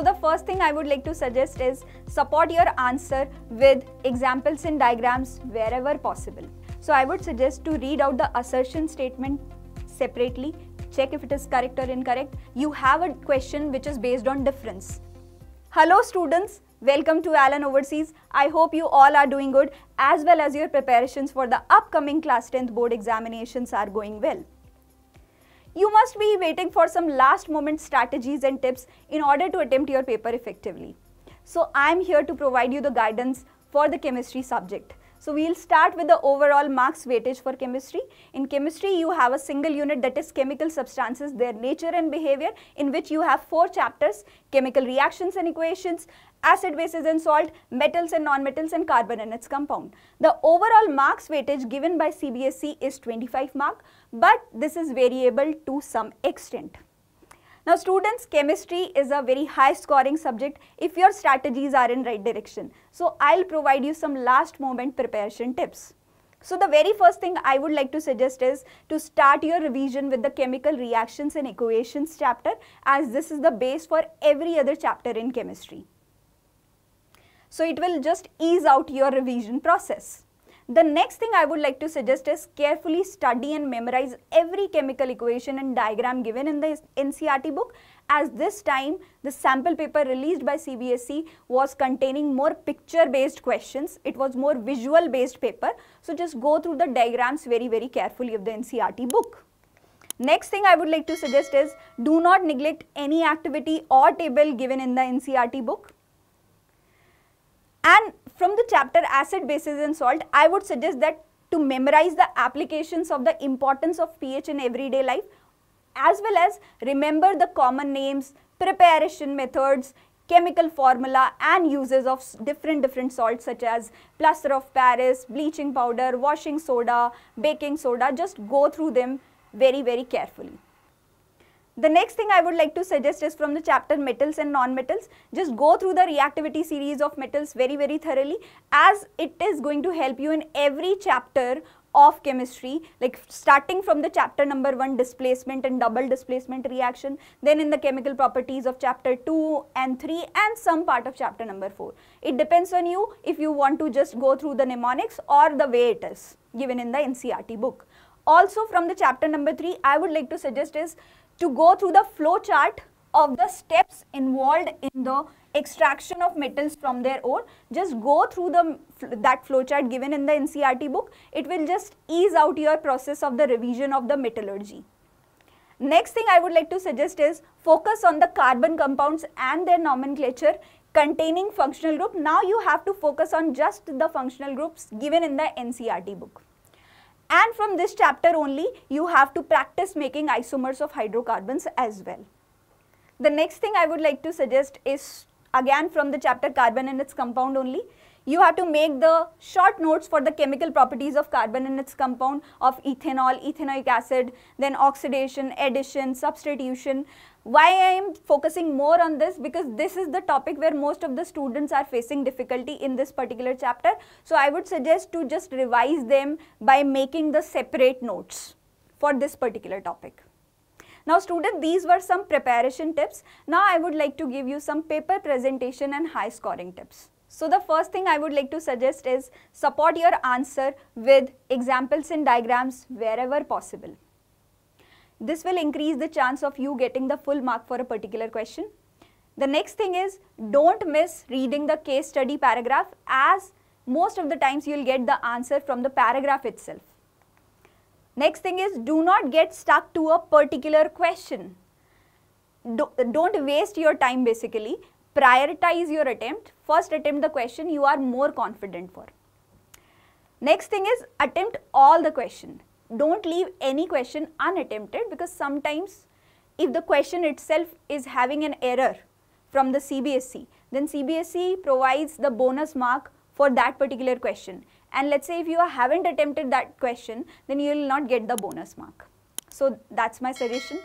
So the first thing I would like to suggest is support your answer with examples and diagrams wherever possible. So I would suggest to read out the assertion statement separately, check if it is correct or incorrect. You have a question which is based on difference. Hello students, welcome to Allen Overseas. I hope you all are doing good as well as your preparations for the upcoming class 10th board examinations are going well. You must be waiting for some last moment strategies and tips in order to attempt your paper effectively. So I am here to provide you the guidance for the chemistry subject. So we will start with the overall marks weightage for chemistry. In chemistry, you have a single unit, that is chemical substances, their nature and behavior, in which you have 4 chapters: chemical reactions and equations, acid, bases and salt, metals and nonmetals, and carbon and its compound. The overall marks weightage given by CBSE is 25 mark, but this is variable to some extent. Now students, chemistry is a very high scoring subject if your strategies are in right direction. So I'll provide you some last moment preparation tips. So the very first thing I would like to suggest is to start your revision with the chemical reactions and equations chapter, as this is the base for every other chapter in chemistry. So it will just ease out your revision process. The next thing I would like to suggest is carefully study and memorize every chemical equation and diagram given in the NCERT book, as this time the sample paper released by CBSE was containing more picture based questions. It was more visual based paper. So just go through the diagrams very, very carefully of the NCERT book. Next thing I would like to suggest is do not neglect any activity or table given in the NCERT book. And from the chapter acid, bases and salt, I would suggest that to memorize the applications of the importance of pH in everyday life, as well as remember the common names, preparation methods, chemical formula and uses of different salts such as plaster of Paris, bleaching powder, washing soda, baking soda. Just go through them very, very carefully. The next thing I would like to suggest is from the chapter metals and non-metals, just go through the reactivity series of metals very, very thoroughly, as it is going to help you in every chapter of chemistry, like starting from the chapter number 1, displacement and double displacement reaction, then in the chemical properties of chapter 2 and 3 and some part of chapter number 4. It depends on you if you want to just go through the mnemonics or the way it is given in the NCERT book. Also from the chapter number 3, I would like to suggest is to go through the flow chart of the steps involved in the extraction of metals from their ore. Just go through that flow chart given in the NCERT book. It will just ease out your process of the revision of the metallurgy. Next thing I would like to suggest is focus on the carbon compounds and their nomenclature containing functional group. Now you have to focus on just the functional groups given in the NCERT book. And from this chapter only, you have to practice making isomers of hydrocarbons as well. The next thing I would like to suggest is again from the chapter carbon and its compound only. You have to make the short notes for the chemical properties of carbon and its compound of ethanol, ethanoic acid, then oxidation, addition, substitution. Why I am focusing more on this? Because this is the topic where most of the students are facing difficulty in this particular chapter. So I would suggest to just revise them by making the separate notes for this particular topic. Now students, these were some preparation tips. Now I would like to give you some paper presentation and high scoring tips. So the first thing I would like to suggest is support your answer with examples and diagrams wherever possible. This will increase the chance of you getting the full mark for a particular question. The next thing is don't miss reading the case study paragraph, as most of the times you will get the answer from the paragraph itself. Next thing is do not get stuck to a particular question. Don't waste your time basically. Prioritize your attempt. First attempt the question you are more confident for. Next thing is attempt all the question. Don't leave any question unattempted, because sometimes if the question itself is having an error from the CBSE, then CBSE provides the bonus mark for that particular question. And let's say if you haven't attempted that question, then you will not get the bonus mark. So that's my suggestion.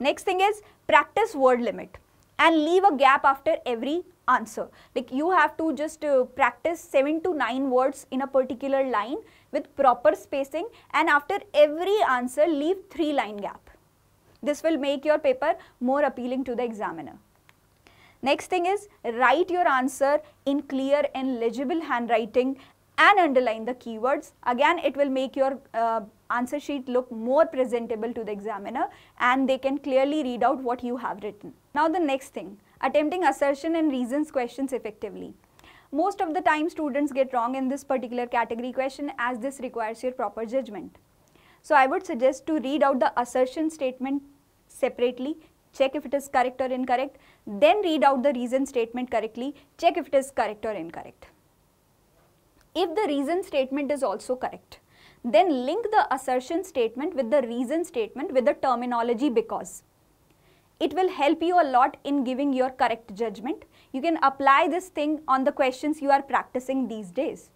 Next thing is practice word limit and leave a gap after every answer. Like you have to just practice 7 to 9 words in a particular line with proper spacing, and after every answer leave 3-line gap. This will make your paper more appealing to the examiner. Next thing is, write your answer in clear and legible handwriting and underline the keywords. Again, it will make your answer sheet look more presentable to the examiner and they can clearly read out what you have written. Now the next thing, attempting assertion and reasons questions effectively. Most of the time students get wrong in this particular category question as this requires your proper judgment. So I would suggest to read out the assertion statement separately, check if it is correct or incorrect, then read out the reason statement correctly, check if it is correct or incorrect. If the reason statement is also correct, then link the assertion statement with the reason statement with the terminology because. It will help you a lot in giving your correct judgment. You can apply this thing on the questions you are practicing these days.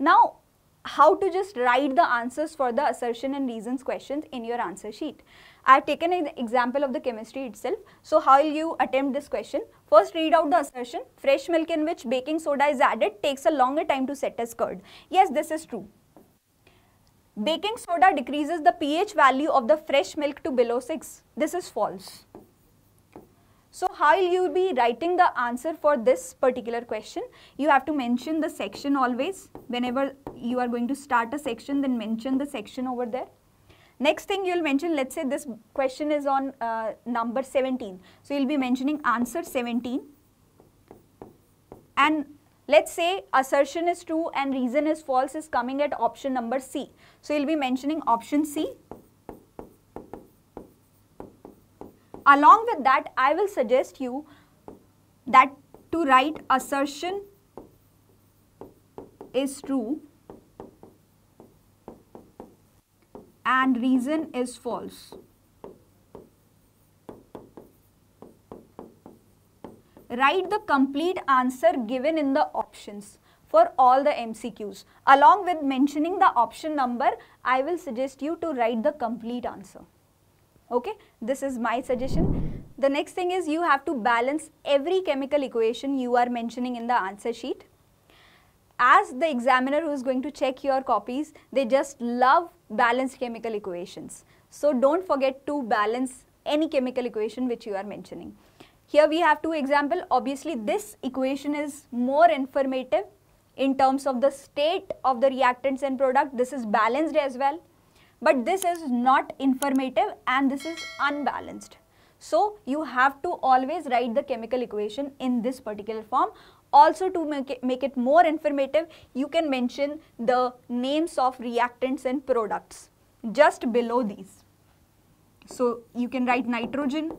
Now, how to just write the answers for the assertion and reasons questions in your answer sheet. I have taken an example of the chemistry itself. So how will you attempt this question? First read out the assertion, fresh milk in which baking soda is added takes a longer time to set as curd. Yes, this is true. Baking soda decreases the pH value of the fresh milk to below 6. This is false. So how will you be writing the answer for this particular question? You have to mention the section always. Whenever you are going to start a section, then mention the section over there. Next thing you will mention, let's say this question is on number 17. So you will be mentioning answer 17. And let's say assertion is true and reason is false is coming at option number C. So you will be mentioning option C. Along with that, I will suggest you that to write assertion is true and reason is false. Write the complete answer given in the options for all the MCQs. Along with mentioning the option number, I will suggest you to write the complete answer. Okay, this is my suggestion. The next thing is you have to balance every chemical equation you are mentioning in the answer sheet. As the examiner who is going to check your copies, they just love balanced chemical equations. So don't forget to balance any chemical equation which you are mentioning. Here we have two examples. Obviously, this equation is more informative in terms of the state of the reactants and product. This is balanced as well. But this is not informative and this is unbalanced. So you have to always write the chemical equation in this particular form. Also, to make it more informative, you can mention the names of reactants and products just below these. So you can write nitrogen,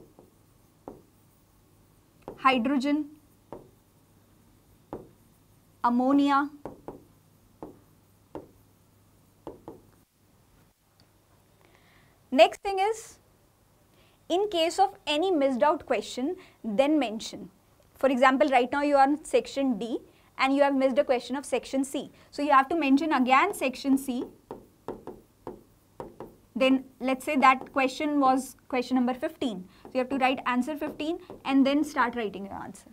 hydrogen, ammonia, next thing is, in case of any missed out question, then mention. For example, right now you are in section D and you have missed a question of section C. So you have to mention again section C. Then let's say that question was question number 15. So you have to write answer 15 and then start writing your answer.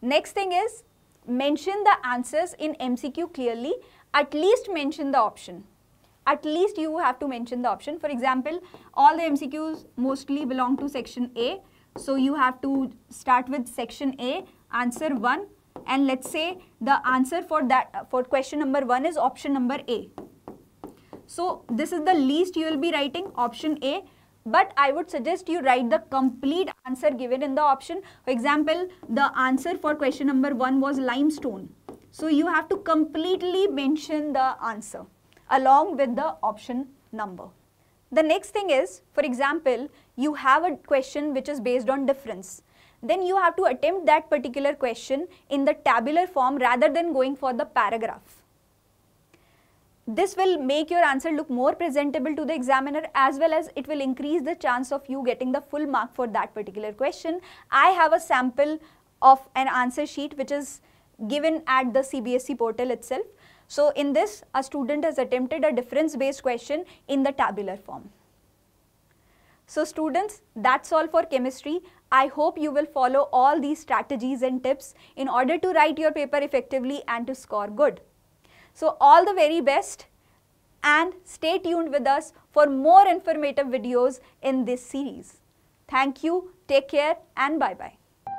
Next thing is, mention the answers in MCQ clearly, at least mention the option. At least you have to mention the option. For example, all the MCQs mostly belong to section A. So you have to start with section A, answer 1. And let's say the answer for that for question number 1 is option number A. So this is the least you will be writing, option A. But I would suggest you write the complete answer given in the option. For example, the answer for question number 1 was limestone. So you have to completely mention the answer along with the option number. The next thing is, for example, you have a question which is based on difference. Then you have to attempt that particular question in the tabular form rather than going for the paragraph. This will make your answer look more presentable to the examiner as well as it will increase the chance of you getting the full mark for that particular question. I have a sample of an answer sheet which is given at the CBSE portal itself. So in this, a student has attempted a difference-based question in the tabular form. So students, that's all for chemistry. I hope you will follow all these strategies and tips in order to write your paper effectively and to score good. So all the very best and stay tuned with us for more informative videos in this series. Thank you, take care and bye-bye.